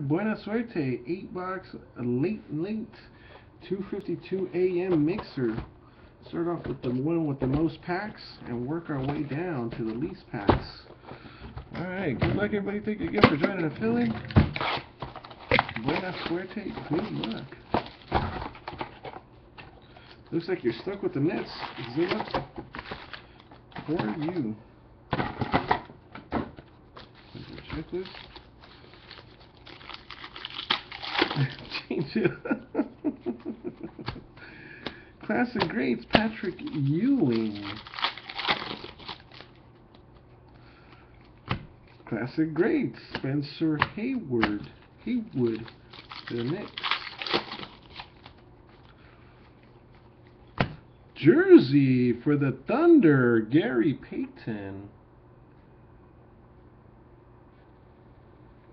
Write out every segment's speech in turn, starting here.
Buena Suerte, 8 box, late, 2:52 a.m. mixer. Start off with the one with the most packs and work our way down to the least packs. Alright, good luck everybody. Thank you again for joining the Philly. Buena Suerte, good luck. Looks like you're stuck with the Nets. Zilla, for you. Check this. Change it. Classic Greats, Patrick Ewing. Classic Greats, Spencer Hayward. Haywood, the Knicks. Jersey for the Thunder, Gary Payton.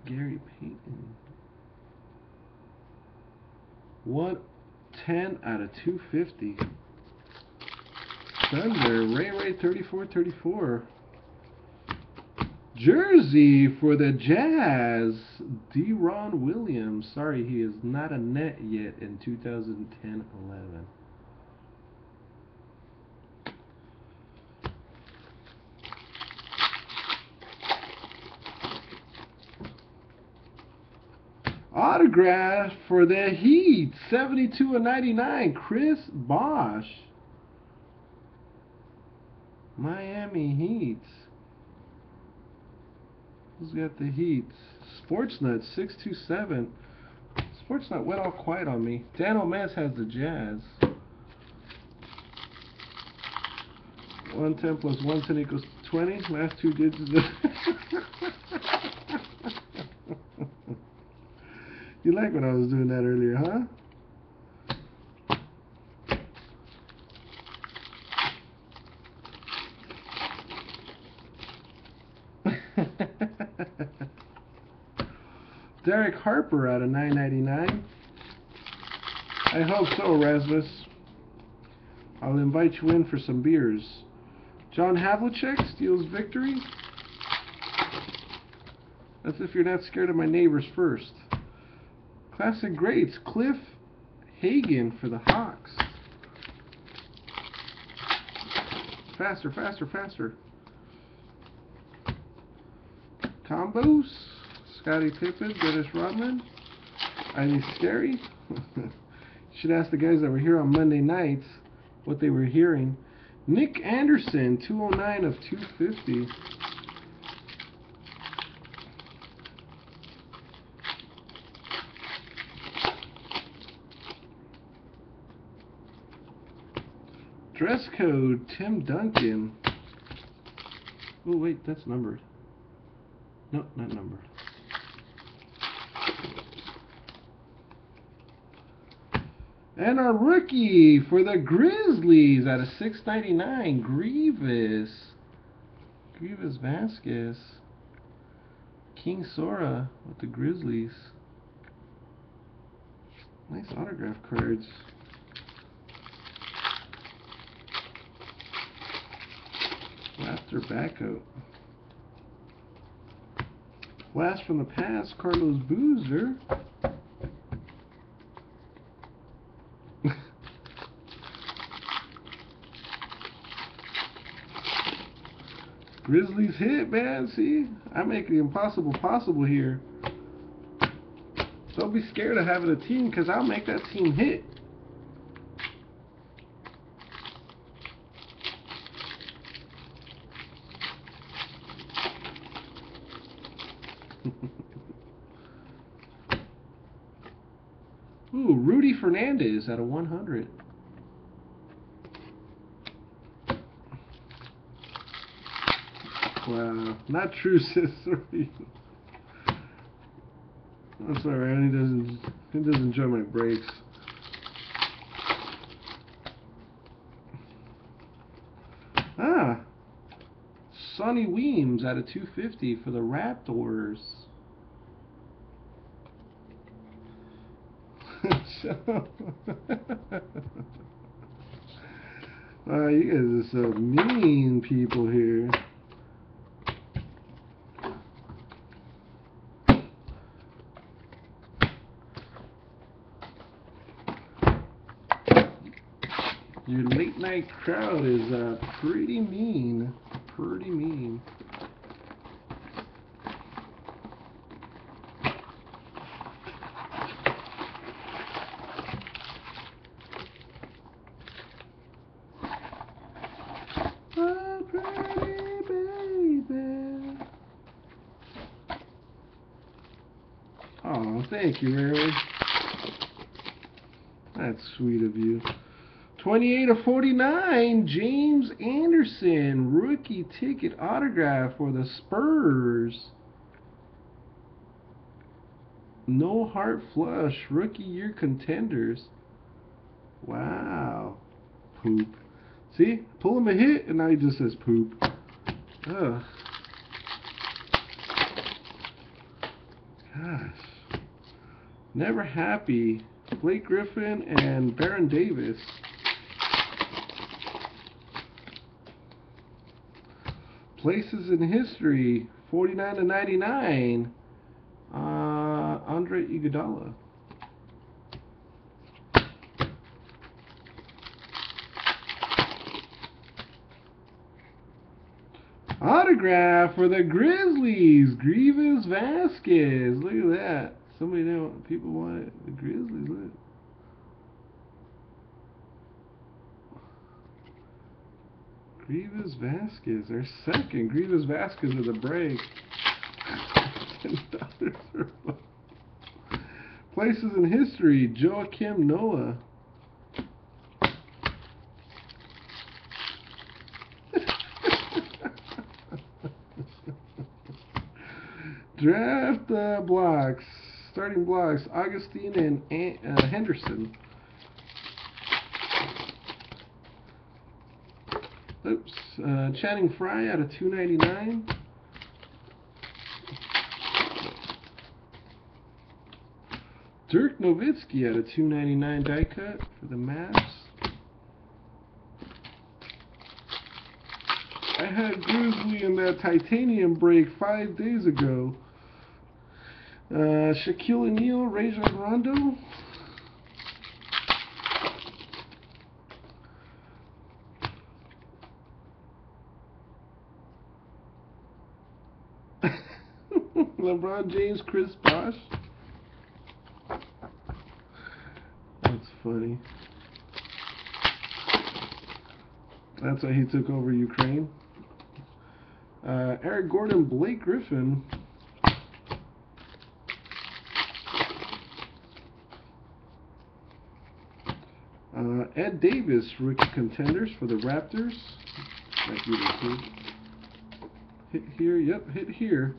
Gary Payton. 110 out of 250. Thunder, Ray 34-34. Jersey for the Jazz, Deron Williams. Sorry, he is not a Net yet in 2010-11. Autograph for the Heat, 72/99, Chris Bosh. Miami Heat. Who's got the Heat? Sportsnut, 627. Sportsnut went all quiet on me. Dan O'Mez has the Jazz. 110 plus 110 equals 20. Last two digits. You like when I was doing that earlier, huh? Derek Harper out of 999. I hope so, Rasmus. I'll invite you in for some beers. John Havlicek steals victory. That's if you're not scared of my neighbors first. Classic Greats, Cliff Hagan for the Hawks. Faster, faster, faster. Combos, Scottie Pippen, Dennis Rodman, Ivy Scary. Should ask the guys that were here on Monday nights what they were hearing. Nick Anderson, 209 of 250. Dress code, Tim Duncan. Oh, wait, that's numbered. No, not numbered. And our rookie for the Grizzlies out of 699, Greivis Vasquez. King Sora with the Grizzlies. Nice autograph cards. Raptor Backup. Blast from the past, Carlos Boozer. Grizzlies hit, man. See? I make the impossible possible here. Don't be scared of having a team because I'll make that team hit. Ooh, Rudy Fernandez out of 100. Wow, not true, sister. I'm sorry, Andy doesn't enjoy my breaks. Ah, Sonny Weems out of 250 for the Raptors. Wow, you guys are so mean people here. Your late night crowd is pretty mean. Pretty mean. Thank you, Rarely. That's sweet of you. 28 of 49, James Anderson, rookie ticket autograph for the Spurs. No heart flush, rookie year contenders. Wow. Poop. See? Pull him a hit, and now he just says poop. Ugh. Gosh. Never happy. Blake Griffin and Baron Davis. Places in history. 49 to 99. Andre Iguodala. Autograph for the Grizzlies. Greivis Vasquez. Look at that. Somebody know people want it. The Grizzlies, look. Greivis Vasquez, their second. Greivis Vasquez at the break. $10. Places in history. Joachim Noah. Draft blocks. Starting blocks, Augustine and Henderson. Oops, Channing Fry out of 299. Dirk Nowitzki out of 299 die cut for the Mavs. I had Grizzly in that titanium break 5 days ago. Shaquille O'Neal, Rajon Rondo. LeBron James, Chris Bosh. That's funny. That's why he took over Ukraine. Eric Gordon, Blake Griffin. Ed Davis, rookie contenders for the Raptors. Like you can see. Hit here, yep, hit here.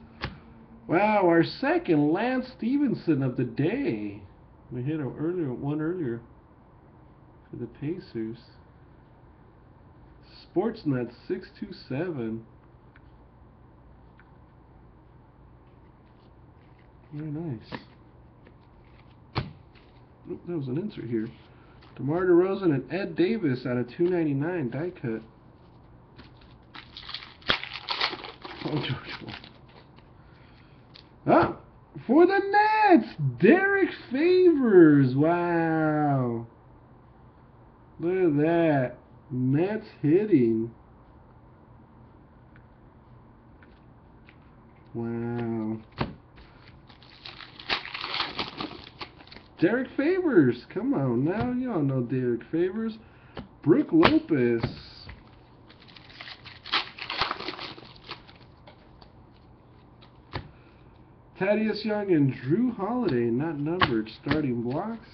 Wow, our second Lance Stevenson of the day. We hit him earlier, one earlier for the Pacers. Sportsnet 627. Very nice. Oh, that was an insert here. DeMar DeRozan and Ed Davis out of 299 die cut. Oh, George. Oh, for the Nets, Derek Favors. Wow. Look at that. Nets hitting. Wow. Derek Favors, come on now, y'all know Derek Favors. Brook Lopez. Thaddeus Young and Drew Holiday, not numbered, starting blocks.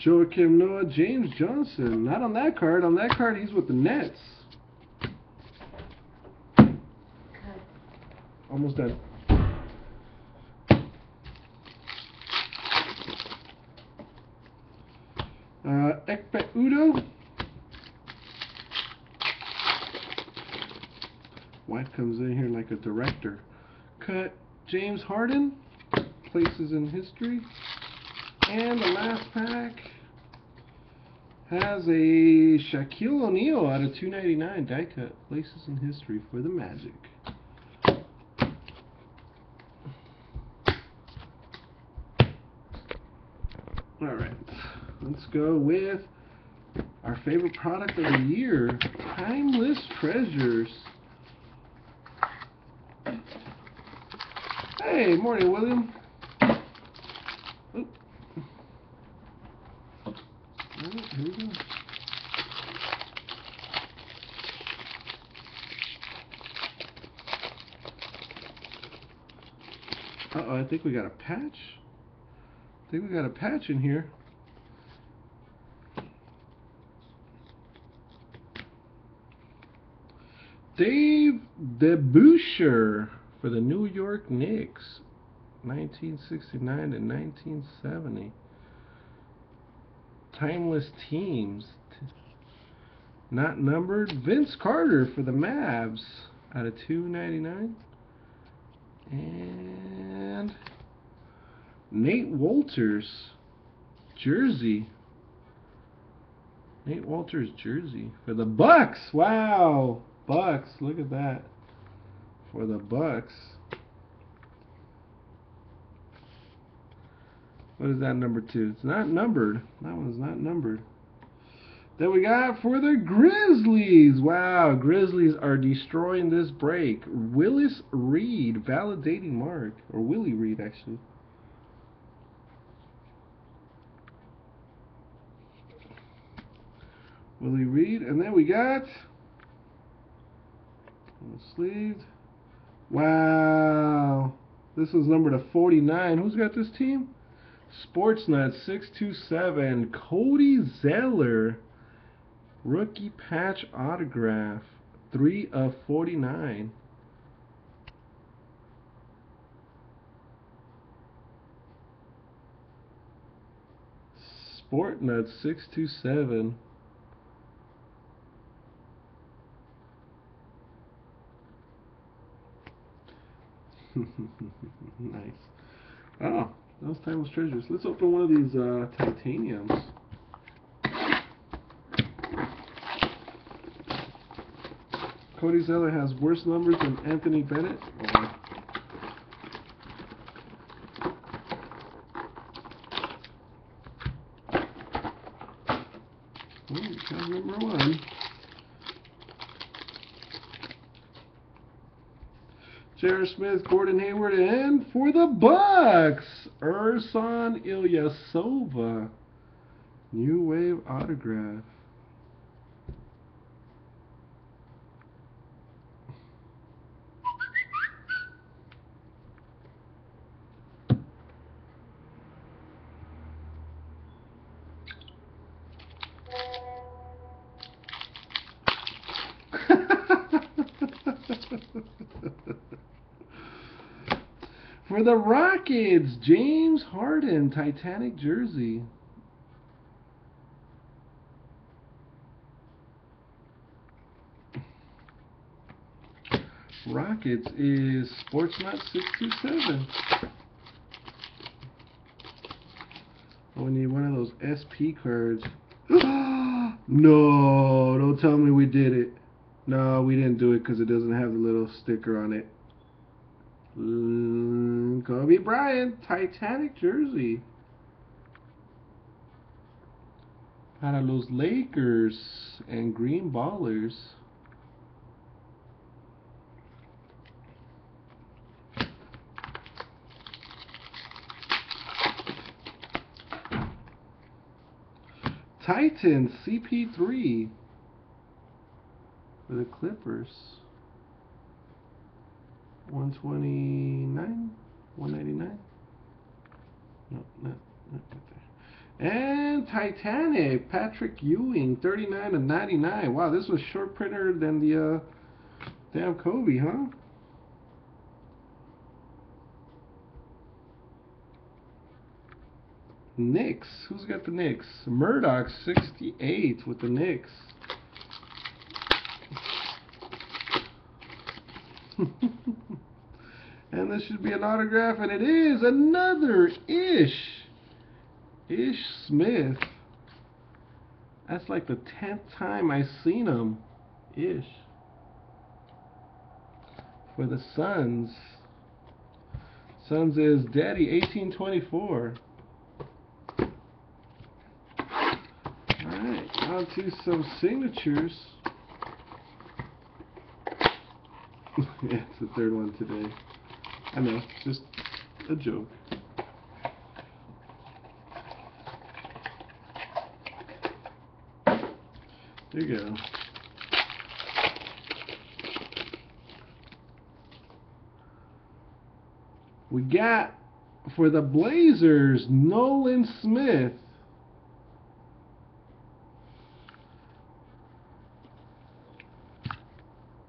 Joachim Noah, James Johnson, not on that card. On that card, he's with the Nets. Almost done. Ekpe Udoh. White comes in here like a director. Cut. James Harden. Places in history. And the last pack has a Shaquille O'Neal out of 299 die cut. Places in history for the Magic. All right, let's go with our favorite product of the year, Timeless Treasures. Hey, morning, William. Oh. All right, here we go. Uh-oh, I think we got a patch. I think we got a patch in here. Dave DeBoucher for the New York Knicks, 1969 to 1970. Timeless Teams, not numbered. Vince Carter for the Mavs, out of 299. And Nate Wolters, jersey. Nate Wolters jersey for the Bucks. Wow, Bucks! Look at that for the Bucks. What is that, number 2? It's not numbered. That one's not numbered. Then we got for the Grizzlies. Wow, Grizzlies are destroying this break. Willis Reed, validating mark. Or Willie Reed, actually. Willie Reed. And then we got... sleeved. Wow. This was number to 49. Who's got this team? Sportsnet 627. Cody Zeller. Rookie patch autograph, 3 of 49. Sportnuts 627. Nice. Oh, that was Timeless Treasures. Let's open one of these titaniums. Cody Zeller has worse numbers than Anthony Bennett. Wow. Ooh, that's number 1. J.R. Smith, Gordon Hayward, and for the Bucks, Ersan Ilyasova, New Wave autograph. For the Rockets, James Harden, Titanic jersey. Rockets is Sportsnet 627. Oh, we need one of those SP cards. No, don't tell me we did it. No, we didn't do it because it doesn't have the little sticker on it. Kobe Bryant, Titanic jersey. Out of those Lakers and Green Ballers. Titans, CP3 for the Clippers. 129, 199. No, not right there. And Titanic, Patrick Ewing, 39 and 99. Wow, this was short printer than the damn Kobe, huh? Knicks. Who's got the Knicks? Murdoch, 68 with the Knicks. And this should be an autograph, and it is another Ish Smith. That's like the 10th time I've seen him. Ish. For the Suns. Suns is Daddy 1824. I see some signatures. Yeah, it's the third one today. I know, just a joke. There you go. We got, for the Blazers, Nolan Smith.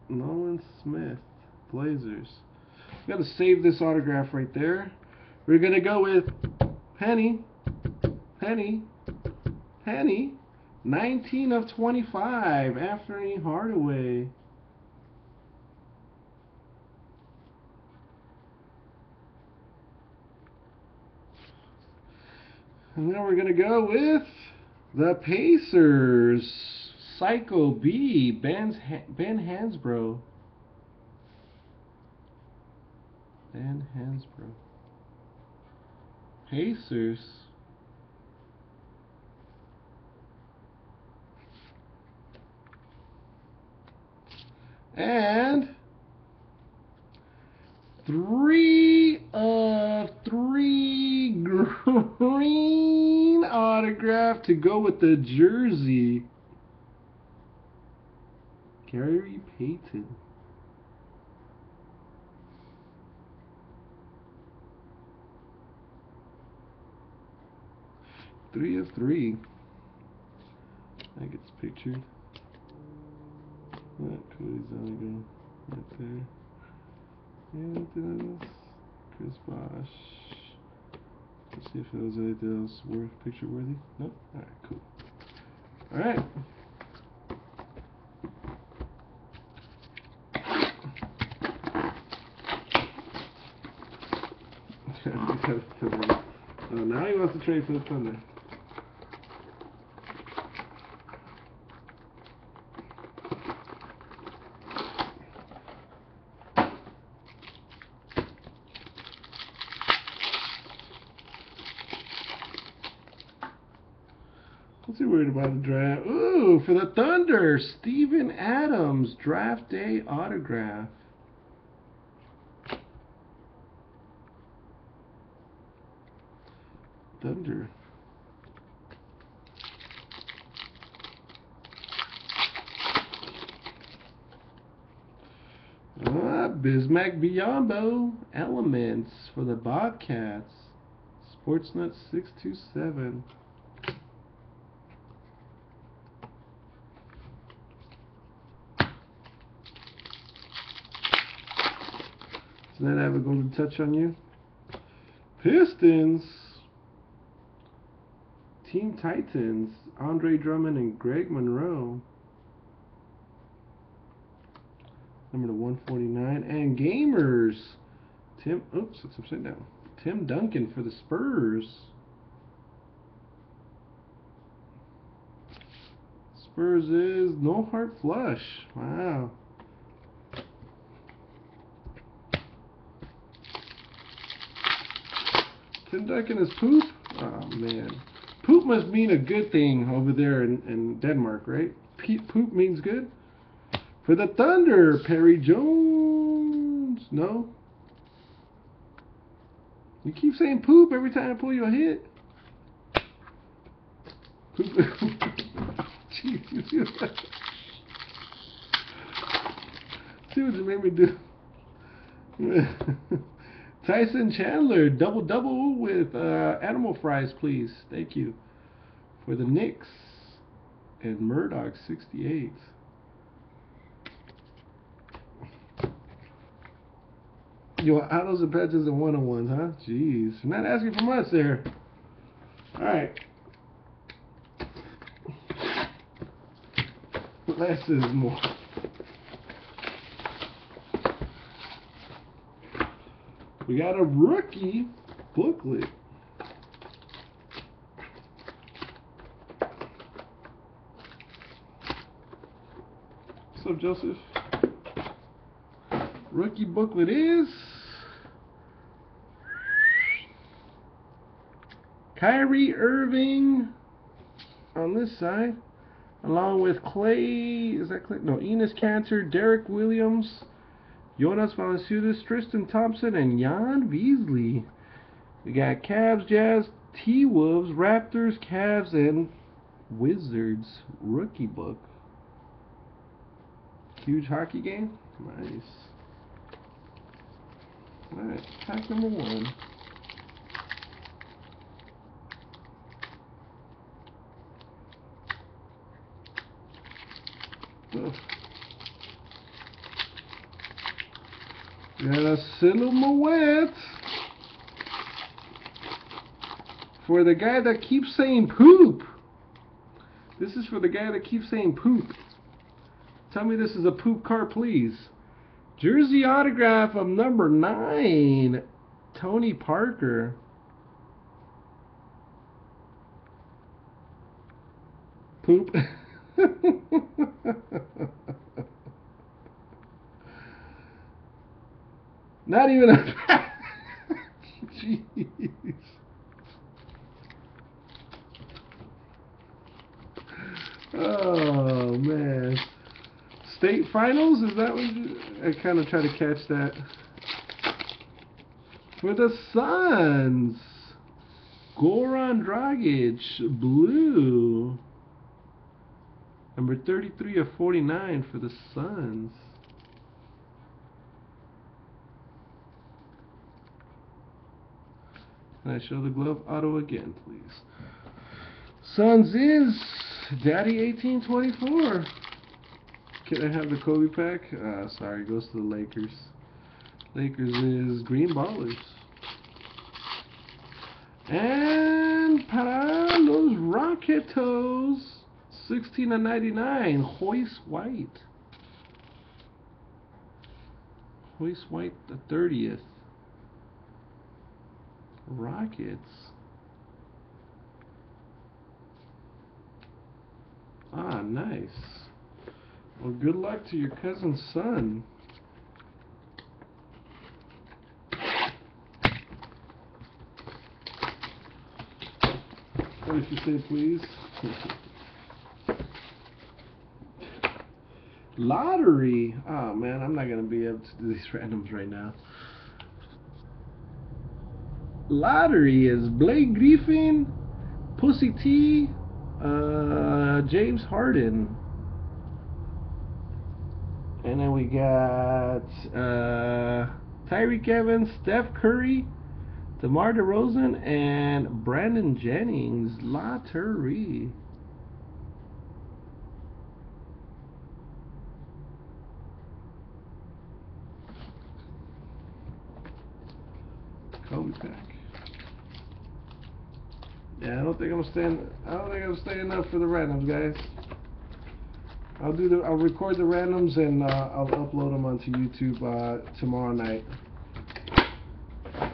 Nolan Smith, Blazers. Got to save this autograph right there. We're going to go with Penny. 19 of 25, Penny Hardaway. And then we're going to go with the Pacers, Psycho B, Ben Hansbrough. Pacers. And 3 of 3 green autograph to go with the jersey. Gary Payton. Three of three. I think it's pictured. That Cody Zeller go right there. Anything else? Chris Bosh. Let's see if there was anything else worth picture worthy. Nope. Alright, cool. Alright. Now he wants to trade for the Thunder. What's he worried about the draft? Ooh, for the Thunder, Steven Adams, draft day autograph. Thunder. Bismack Biombo, Elements for the Bobcats. Sportsnet 627. Does that have a golden touch on you? Pistons. Team Titans, Andre Drummond and Greg Monroe. Number to 149. And Gamers, Tim, oops, it's upside down. Tim Duncan for the Spurs. Spurs is no heart flush. Wow. Tim Duncan is poop? Oh, man. Poop must mean a good thing over there in Denmark, right? Poop means good. For the Thunder, Perry Jones. No? You keep saying poop every time I pull you a hit. Poop. Jeez. See what you made me do. Tyson Chandler, double-double with animal fries, please. Thank you. For the Knicks and Murdoch, 68. You want autos and patches and one-on-ones, huh? Jeez. You're not asking for much there. All right. Less is more. We got a rookie booklet. What's up, Joseph? Rookie booklet is Kyrie Irving on this side. along with Enes Kanter, Derek Williams, Jonas Valanciunas, Tristan Thompson, and Jan Beasley. We got Cavs, Jazz, T-Wolves, Raptors, Cavs, and Wizards rookie book. Huge hockey game. Nice. Alright, pack number one. Oh. Got a silhouette for the guy that keeps saying poop. This is for the guy that keeps saying poop. Tell me this is a poop card, please. Jersey autograph of number 9, Tony Parker. Poop. Not even a jeez. Oh man. State finals? Is that what you, I kind of try to catch that. For the Suns. Goran Dragic, blue. Number 33 of 49 for the Suns. Can I show the glove auto again, please? Suns is Daddy 1824. Can I have the Kobe pack? Sorry, goes to the Lakers. Lakers is Green Ballers. And para los Rocketos. 16 of 99, Hoist White. Hoist White the 30th. Rockets. Ah, nice. Well, good luck to your cousin's son. What did you say, please? Lottery. Oh man, I'm not gonna be up to do these randoms right now. Lottery is Blake Griffin, Pussy T, James Harden, and then we got Tyreek Evans, Steph Curry, DeMar DeRozan, and Brandon Jennings. Lottery. Back. Yeah, I don't think I'm staying up for the randoms, guys. I'll record the randoms and I'll upload them onto YouTube tomorrow night.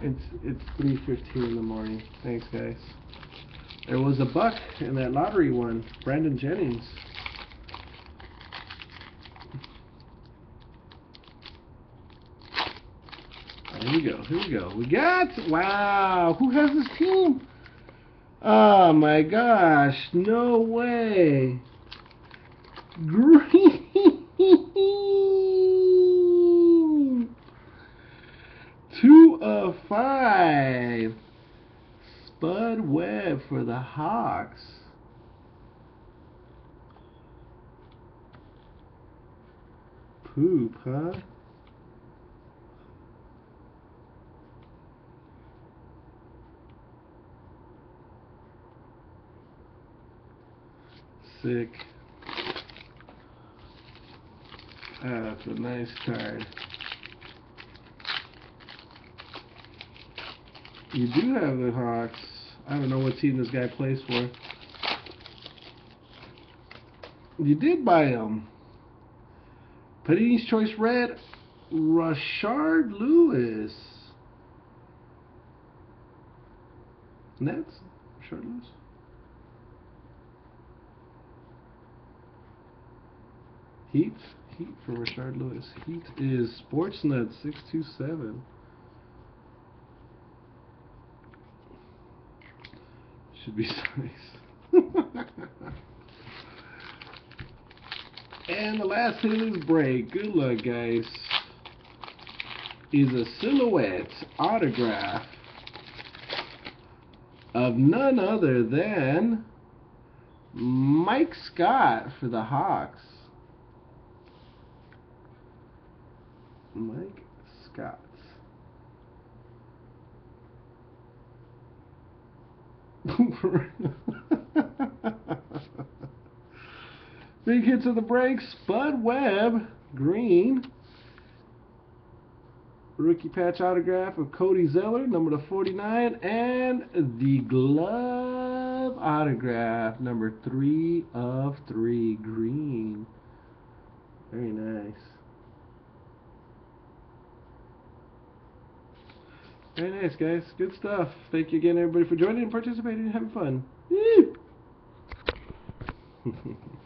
It's 3:15 in the morning. Thanks, guys. There was a buck in that lottery one, Brandon Jennings. Here we go. We got, wow, who has this team? Oh my gosh, no way. Green. 2 of 5. Spud Webb for the Hawks. Poop, huh? Sick. That's a nice card. You do have the Hawks. I don't know what team this guy plays for. You did buy him. Panini's Choice Red, Rashard Lewis. Nets? Rashard Lewis? Heat for Rashard Lewis. Heat is Sportsnet 627. Should be nice. And the last hit of this break, good luck guys, is a silhouette autograph of none other than Mike Scott for the Hawks. Mike Scott. Big hits of the break, Spud Webb, green. Rookie patch autograph of Cody Zeller, number to 49. And the glove autograph, number 3 of 3, green. Very nice. Very nice, guys. Good stuff. Thank you again, everybody, for joining and participating and having fun.